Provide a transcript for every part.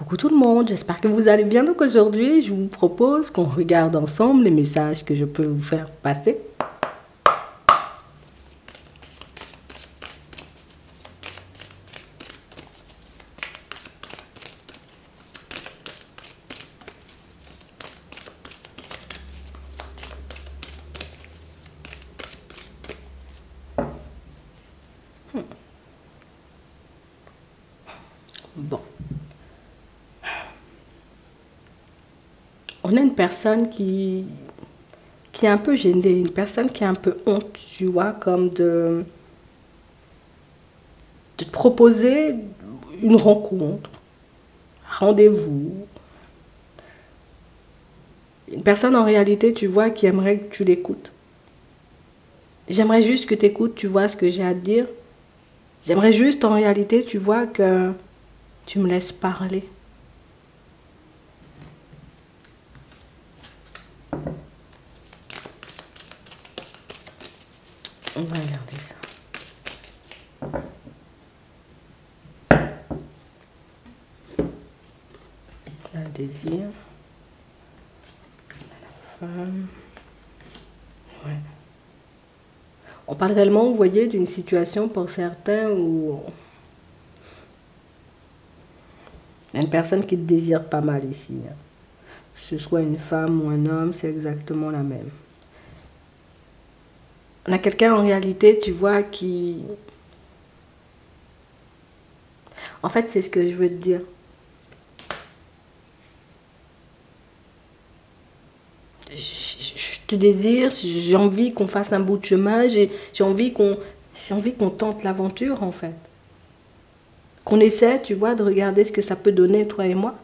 Coucou tout le monde, j'espère que vous allez bien. Donc aujourd'hui, je vous propose qu'on regarde ensemble les messages que je peux vous faire passer. Bon. On a une personne qui est un peu gênée, une personne qui a un peu honte, tu vois, comme de te proposer une rencontre, rendez-vous. Une personne en réalité, tu vois, qui aimerait que tu l'écoutes. J'aimerais juste que tu écoutes, tu vois, ce que j'ai à te dire. J'aimerais juste en réalité, tu vois, que tu me laisses parler. On va regarder ça. Un désir. La femme. Ouais. On parle réellement, vous voyez, d'une situation pour certains où une personne qui te désire pas mal ici. Que ce soit une femme ou un homme, c'est exactement la même. On a quelqu'un en réalité, tu vois, qui... En fait, c'est ce que je veux te dire. Je te désire, j'ai envie qu'on fasse un bout de chemin, j'ai envie qu'on tente l'aventure, en fait. Qu'on essaie, tu vois, de regarder ce que ça peut donner, toi et moi.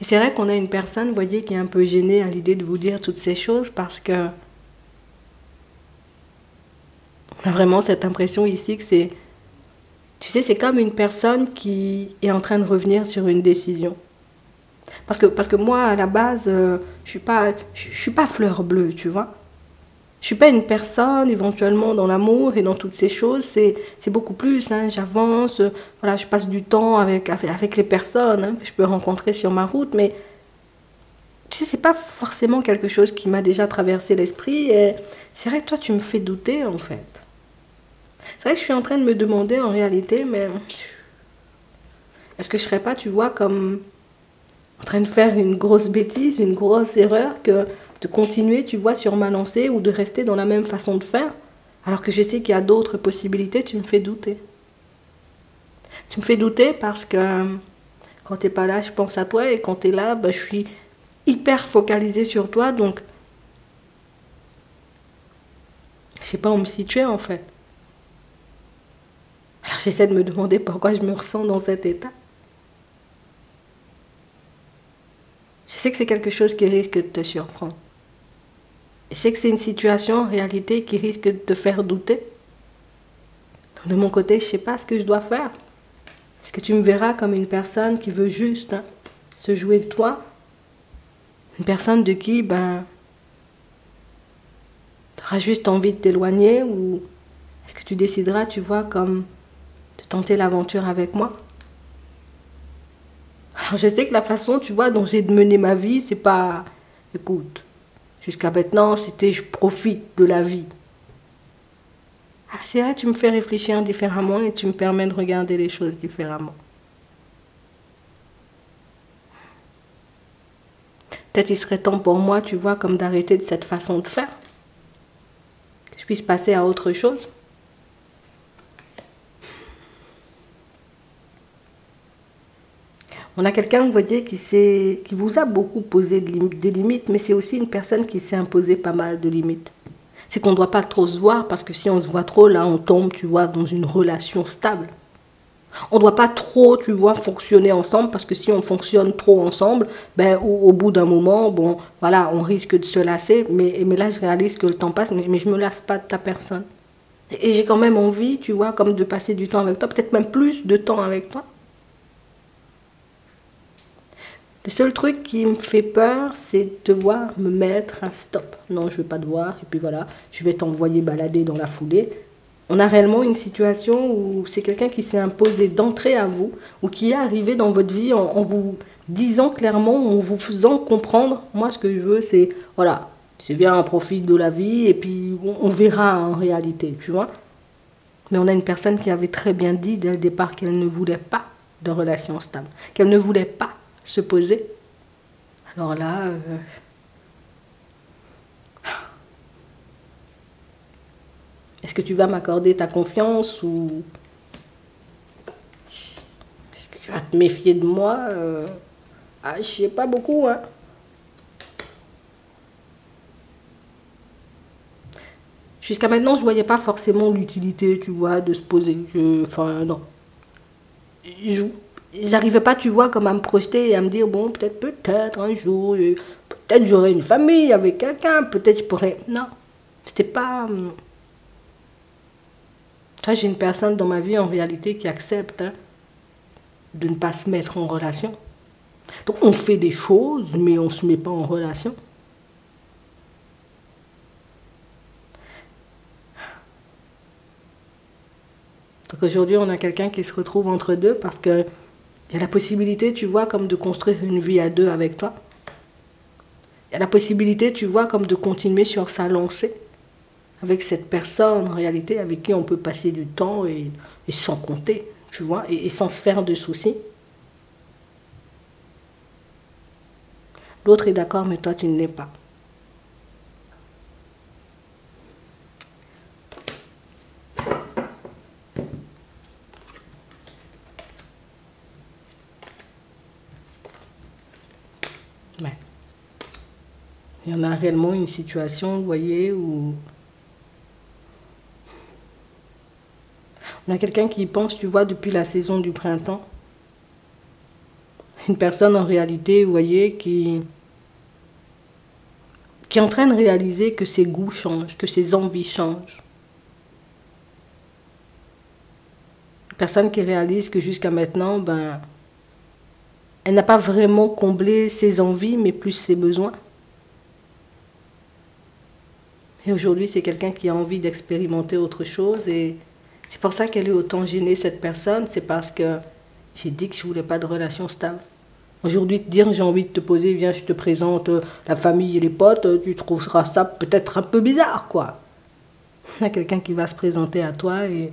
Et c'est vrai qu'on a une personne, vous voyez, qui est un peu gênée à l'idée de vous dire toutes ces choses parce que on a vraiment cette impression ici que c'est... Tu sais, c'est comme une personne qui est en train de revenir sur une décision. Parce que moi, à la base, je suis pas fleur bleue, tu vois. Je ne suis pas une personne éventuellement dans l'amour et dans toutes ces choses. C'est beaucoup plus, hein, j'avance, voilà, je passe du temps avec les personnes hein, que je peux rencontrer sur ma route. Mais tu sais, ce n'est pas forcément quelque chose qui m'a déjà traversé l'esprit. C'est vrai que toi, tu me fais douter en fait. C'est vrai que je suis en train de me demander en réalité, mais est-ce que je ne serais pas, tu vois, comme en train de faire une grosse bêtise, une grosse erreur que... de continuer, tu vois, sur ma lancée ou de rester dans la même façon de faire, alors que je sais qu'il y a d'autres possibilités, tu me fais douter. Tu me fais douter parce que quand tu n'es pas là, je pense à toi et quand tu es là, bah, je suis hyper focalisée sur toi, donc je ne sais pas où me situer en fait. Alors j'essaie de me demander pourquoi je me ressens dans cet état. Je sais que c'est quelque chose qui risque de te surprendre. Je sais que c'est une situation en réalité qui risque de te faire douter. De mon côté, je ne sais pas ce que je dois faire. Est-ce que tu me verras comme une personne qui veut juste hein, se jouer de toi? Une personne de qui, ben, tu auras juste envie de t'éloigner? Ou est-ce que tu décideras, tu vois, comme de tenter l'aventure avec moi? Alors je sais que la façon, tu vois, dont j'ai de mener ma vie, c'est pas... Écoute, jusqu'à maintenant, c'était je profite de la vie. Ah, c'est vrai, tu me fais réfléchir différemment et tu me permets de regarder les choses différemment. Peut-être il serait temps pour moi, tu vois, comme d'arrêter de cette façon de faire. Que je puisse passer à autre chose. On a quelqu'un, vous voyez, qui vous a beaucoup posé des limites, mais c'est aussi une personne qui s'est imposée pas mal de limites. C'est qu'on ne doit pas trop se voir, parce que si on se voit trop, là, on tombe, tu vois, dans une relation stable. On ne doit pas trop, tu vois, fonctionner ensemble, parce que si on fonctionne trop ensemble, ben, au bout d'un moment, bon, voilà, on risque de se lasser, mais là, je réalise que le temps passe, mais je ne me lasse pas de ta personne. Et j'ai quand même envie, tu vois, comme de passer du temps avec toi, peut-être même plus de temps avec toi. Le seul truc qui me fait peur, c'est de te voir me mettre un stop. Non, je ne veux pas te voir, et puis voilà, je vais t'envoyer balader dans la foulée. On a réellement une situation où c'est quelqu'un qui s'est imposé d'entrée à vous ou qui est arrivé dans votre vie en vous disant clairement, en vous faisant comprendre, moi ce que je veux c'est, voilà, c'est bien, on profite de la vie et puis on verra en réalité, tu vois. Mais on a une personne qui avait très bien dit dès le départ qu'elle ne voulait pas de relation stable, qu'elle ne voulait pas se poser. Alors là... Est-ce que tu vas m'accorder ta confiance ou est-ce que tu vas te méfier de moi? Je sais pas beaucoup, hein. Jusqu'à maintenant, je voyais pas forcément l'utilité, tu vois, de se poser. Enfin, non. J'arrivais pas, tu vois, comme à me projeter et à me dire, bon, peut-être un jour, peut-être j'aurai une famille avec quelqu'un, peut-être je pourrais... Non, c'était pas... Ça, j'ai une personne dans ma vie, en réalité, qui accepte hein, de ne pas se mettre en relation. Donc, on fait des choses, mais on ne se met pas en relation. Donc, aujourd'hui, on a quelqu'un qui se retrouve entre deux parce qu'il y a la possibilité, tu vois, comme de construire une vie à deux avec toi. Il y a la possibilité, tu vois, comme de continuer sur sa lancée. Avec cette personne, en réalité, avec qui on peut passer du temps et sans compter, tu vois, et sans se faire de soucis. L'autre est d'accord, mais toi, tu ne l'es pas. Ouais. Il y en a réellement une situation, vous voyez, où... On a quelqu'un qui pense, tu vois, depuis la saison du printemps. Une personne en réalité, vous voyez, qui est en train de réaliser que ses goûts changent, que ses envies changent. Une personne qui réalise que jusqu'à maintenant, ben, elle n'a pas vraiment comblé ses envies, mais plus ses besoins. Et aujourd'hui, c'est quelqu'un qui a envie d'expérimenter autre chose et... C'est pour ça qu'elle est autant gênée, cette personne. C'est parce que j'ai dit que je ne voulais pas de relation stable. Aujourd'hui, te dire, j'ai envie de te poser, viens, je te présente la famille et les potes, tu trouveras ça peut-être un peu bizarre, quoi. Il y a quelqu'un qui va se présenter à toi et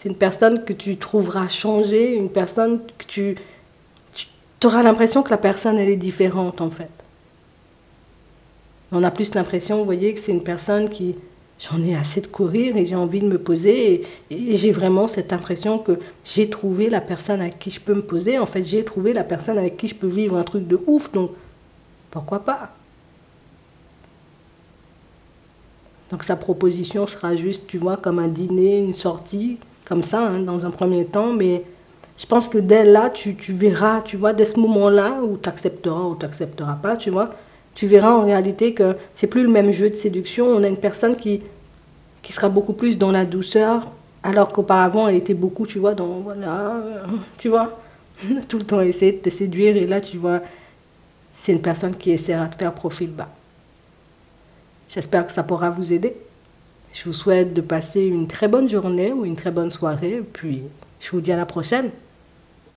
c'est une personne que tu trouveras changée, une personne que tu auras l'impression que la personne, elle est différente, en fait. On a plus l'impression, vous voyez, que c'est une personne qui... J'en ai assez de courir et j'ai envie de me poser et j'ai vraiment cette impression que j'ai trouvé la personne avec qui je peux me poser. En fait, j'ai trouvé la personne avec qui je peux vivre un truc de ouf, donc pourquoi pas? Donc sa proposition sera juste, tu vois, comme un dîner, une sortie, comme ça, hein, dans un premier temps. Mais je pense que dès là, tu verras, tu vois, dès ce moment-là où tu accepteras ou tu n'accepteras pas, tu vois. Tu verras en réalité que c'est plus le même jeu de séduction. On a une personne qui sera beaucoup plus dans la douceur, alors qu'auparavant, elle était beaucoup, tu vois, dans, voilà, tu vois, tout le temps essayer de te séduire. Et là, tu vois, c'est une personne qui essaiera de faire profil bas. J'espère que ça pourra vous aider. Je vous souhaite de passer une très bonne journée ou une très bonne soirée. Puis, je vous dis à la prochaine.